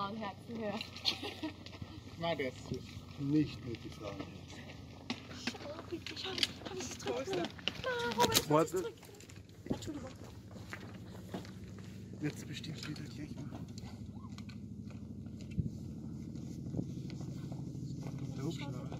Zahnherzen her. Na, der ist süß. Nicht mit die Zahnherzen. Schau, bitte, schau, das ist drückt. Ah, Robert, das ist drückt. Entschuldigung. Jetzt bestimmt steht halt hier. Ich